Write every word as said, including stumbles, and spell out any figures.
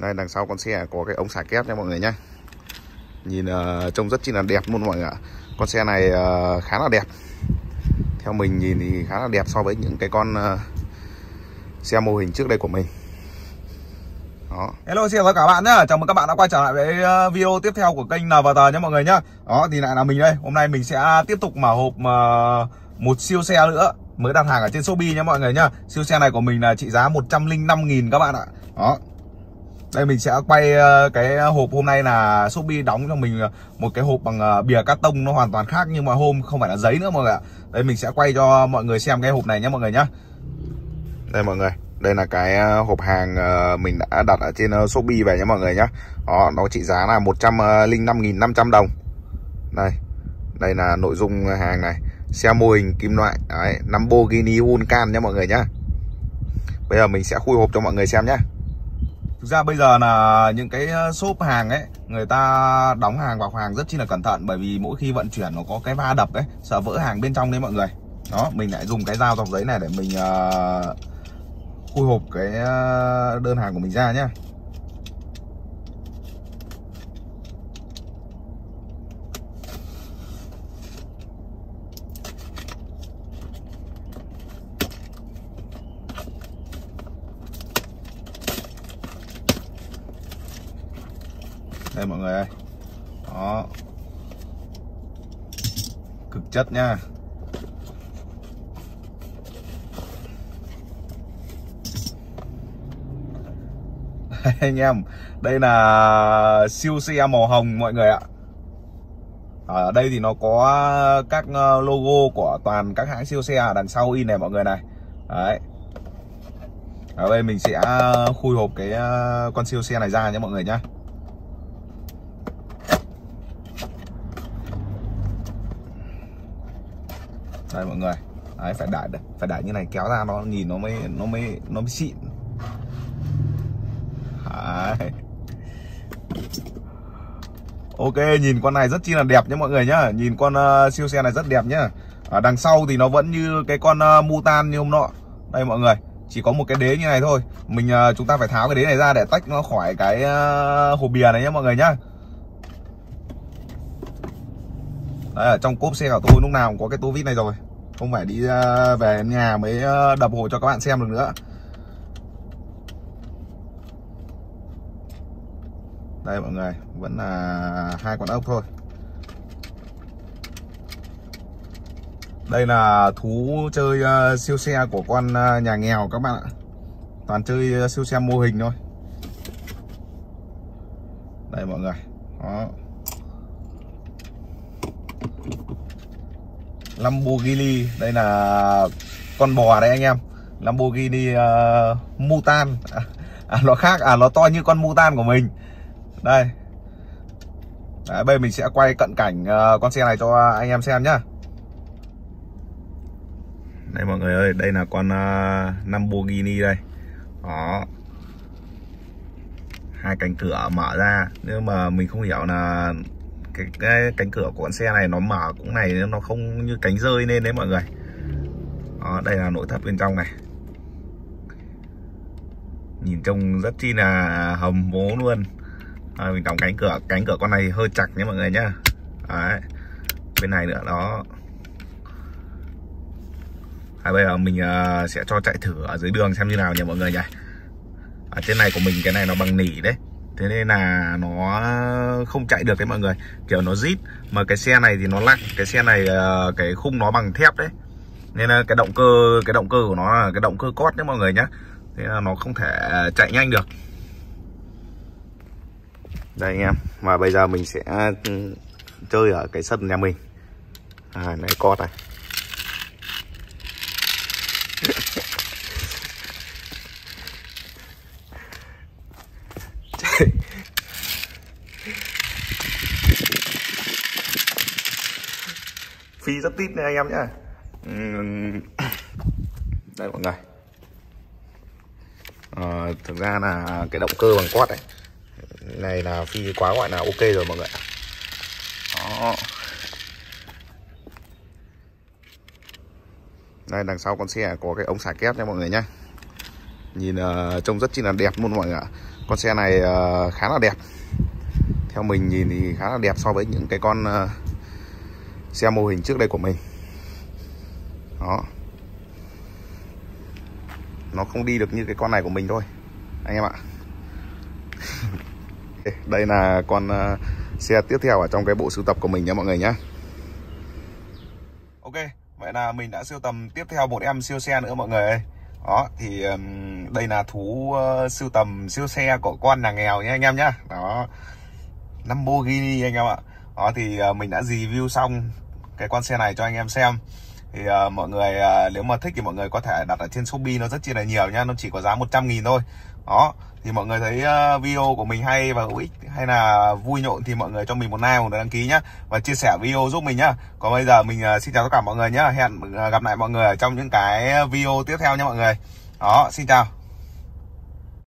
Đây, đằng sau con xe có cái ống xả kép nha mọi người nhé. Nhìn uh, trông rất chi là đẹp luôn mọi người ạ. Con xe này uh, khá là đẹp. Theo mình nhìn thì khá là đẹp so với những cái con uh, xe mô hình trước đây của mình. Đó. Hello, xin chào các bạn nhá. Chào mừng các bạn đã quay trở lại với video tiếp theo của kênh en vê tê nhé mọi người nhá. Đó thì lại là mình đây. Hôm nay mình sẽ tiếp tục mở hộp uh, một siêu xe nữa mới đặt hàng ở trên Shopee nhé mọi người nhá. Siêu xe này của mình là trị giá một trăm lẻ năm nghìn các bạn ạ. Đó. Đây mình sẽ quay cái hộp hôm nay là Shopee đóng cho mình một cái hộp bằng bìa cát tông, nó hoàn toàn khác như mọi hôm, không phải là giấy nữa mọi người ạ. Đây mình sẽ quay cho mọi người xem cái hộp này nhé mọi người nhá. Đây mọi người, đây là cái hộp hàng mình đã đặt ở trên Shopee về nhé mọi người nhá. Đó, nó trị giá là một trăm lẻ năm nghìn năm trăm đồng. Đây, đây là nội dung hàng này. Xe mô hình kim loại, đấy, Lamborghini Huracan nhé mọi người nhá. Bây giờ mình sẽ khui hộp cho mọi người xem nhé. Thực ra bây giờ là những cái shop hàng ấy, người ta đóng hàng vào hàng rất chi là cẩn thận, bởi vì mỗi khi vận chuyển nó có cái va đập ấy, sợ vỡ hàng bên trong đấy mọi người. Đó, mình lại dùng cái dao dọc giấy này để mình uh, khui hộp cái đơn hàng của mình ra nhá. Đây mọi người ơi. Đó. Cực chất nha. Anh em, đây là siêu xe màu hồng mọi người ạ. Ở đây thì nó có các logo của toàn các hãng siêu xe ở đằng sau in này mọi người này. Đấy. Ở đây mình sẽ khui hộp cái con siêu xe này ra nhé mọi người nhá. Đây mọi người. Đấy, phải đẩy phải đẩy như này kéo ra nó nhìn nó mới nó mới nó mới xịn. Đấy. Ok, nhìn con này rất chi là đẹp nhé mọi người nhá. Nhìn con uh, siêu xe này rất đẹp nhá. Ở đằng sau thì nó vẫn như cái con uh, Mutan như hôm nọ. Đây mọi người, chỉ có một cái đế như này thôi. Mình uh, chúng ta phải tháo cái đế này ra để tách nó khỏi cái uh, hộp bìa này nhé mọi người nhá. Đấy, ở trong cốp xe của tôi lúc nào cũng có cái tô vít này rồi. Không phải đi uh, về nhà mới uh, đập hồ cho các bạn xem được nữa. Đây mọi người, vẫn là hai con ốc thôi. Đây là thú chơi uh, siêu xe của con uh, nhà nghèo các bạn ạ. Toàn chơi uh, siêu xe mô hình thôi. Đây mọi người. Đó. Lamborghini, đây là con bò đấy anh em. Lamborghini uh, Mutan. À, nó khác, à nó to như con Mutan của mình. Đây. Đấy, bây giờ mình sẽ quay cận cảnh uh, con xe này cho anh em xem nhá. Đây mọi người ơi, đây là con uh, Lamborghini đây. Đó. Hai cánh cửa mở ra, nhưng mà mình không hiểu là cái, cái cánh cửa của con xe này nó mở cũng này, nó không như cánh rơi lên đấy mọi người. Đó, đây là nội thất bên trong này. Nhìn trông rất chi là hầm hố luôn. À, mình đóng cánh cửa, cánh cửa con này hơi chặt nhé mọi người nhá. Đấy. Bên này nữa đó. À, bây giờ mình uh, sẽ cho chạy thử ở dưới đường xem như nào nhỉ mọi người nhỉ. Ở trên này của mình cái này nó bằng nỉ đấy, thế nên là nó không chạy được đấy mọi người. Kiểu nó rít. Mà cái xe này thì nó lắc. Cái xe này uh, cái khung nó bằng thép đấy, nên là cái động cơ cái động cơ của nó là cái động cơ cót nhé mọi người nhá. Thế là nó không thể chạy nhanh được. Đây anh em, mà bây giờ mình sẽ chơi ở cái sân nhà mình. À, này cót này. Phi rất tít này anh em nhá. Đây mọi người. À, thực ra là cái động cơ bằng cót này này là phi quá gọi là ok rồi mọi người. Đó. Đây đằng sau con xe có cái ống xả kép nha mọi người nhá. Nhìn uh, trông rất chi là đẹp luôn mọi người ạ. Con xe này khá là đẹp, theo mình nhìn thì khá là đẹp so với những cái con xe mô hình trước đây của mình. Đó, nó không đi được như cái con này của mình thôi anh em ạ. Đây là con xe tiếp theo ở trong cái bộ sưu tập của mình nhé mọi người nhé. Ok, vậy là mình đã sưu tầm tiếp theo một em siêu xe nữa mọi người ơi. Đó, thì đây là thú uh, sưu tầm siêu xe của con nhà nghèo nhé anh em nhé. Đó, Lamborghini anh em ạ. Đó, thì uh, mình đã review xong cái con xe này cho anh em xem. Thì uh, mọi người uh, nếu mà thích thì mọi người có thể đặt ở trên Shopee, nó rất chi là nhiều nha, nó chỉ có giá một trăm nghìn thôi. Đó, thì mọi người thấy uh, video của mình hay và hữu ích hay là vui nhộn thì mọi người cho mình một like, một đăng ký nhá, và chia sẻ video giúp mình nhá. Còn bây giờ mình uh, xin chào tất cả mọi người nhá, hẹn uh, gặp lại mọi người trong những cái video tiếp theo nha mọi người. Đó, xin chào.